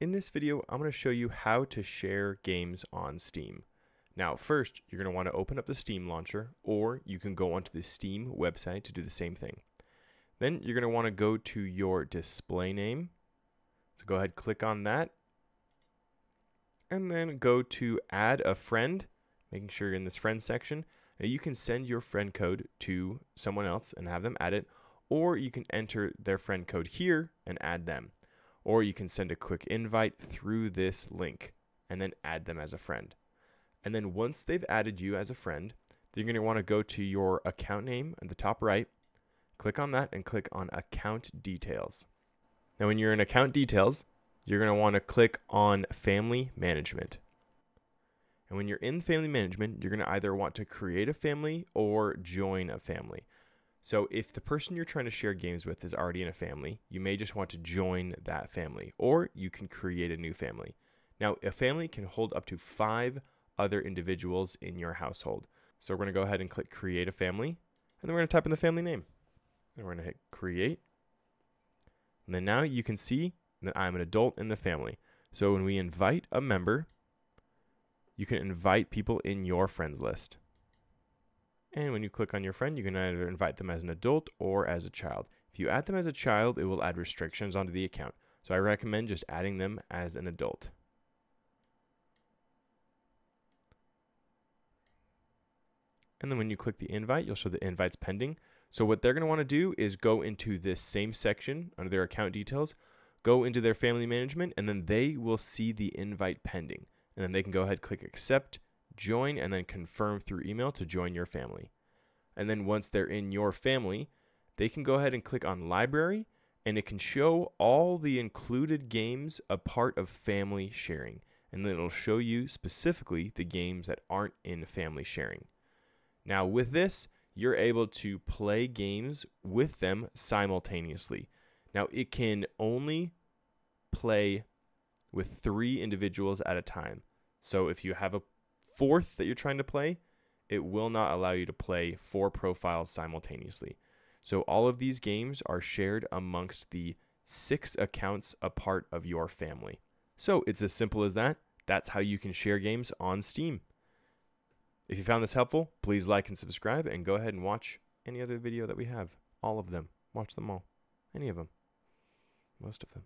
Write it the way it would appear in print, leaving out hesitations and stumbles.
In this video, I'm going to show you how to share games on Steam. Now, first, you're going to want to open up the Steam launcher, or you can go onto the Steam website to do the same thing. Then you're going to want to go to your display name. So go ahead, click on that. And then go to add a friend, making sure you're in this friend section. Now you can send your friend code to someone else and have them add it, or you can enter their friend code here and add them. Or you can send a quick invite through this link and then add them as a friend. And then once they've added you as a friend, you're going to want to go to your account name at the top right, click on that and click on account details. Now when you're in account details, you're going to want to click on family management. And when you're in family management, you're going to either want to create a family or join a family. So if the person you're trying to share games with is already in a family, you may just want to join that family, or you can create a new family. Now, a family can hold up to 5 other individuals in your household. So we're going to go ahead and click create a family, and then we're going to type in the family name. And we're going to hit create. And then now you can see that I'm an adult in the family. So when we invite a member, you can invite people in your friends list. And when you click on your friend, you can either invite them as an adult or as a child. If you add them as a child, it will add restrictions onto the account. So I recommend just adding them as an adult. And then when you click the invite, you'll show the invite's pending. So what they're going to want to do is go into this same section under their account details, go into their family management, and then they will see the invite pending. And then they can go ahead, click accept, join, and then confirm through email to join your family. And then once they're in your family, they can go ahead and click on library, and it can show all the included games a part of family sharing. And then it'll show you specifically the games that aren't in family sharing. Now with this, you're able to play games with them simultaneously. Now it can only play with 3 individuals at a time. So if you have a fourth that you're trying to play, it will not allow you to play 4 profiles simultaneously. So all of these games are shared amongst the 6 accounts a part of your family. So it's as simple as that. That's how you can share games on Steam. If you found this helpful, please like and subscribe, and go ahead and watch any other video that we have. All of them. Watch them all. Any of them. Most of them.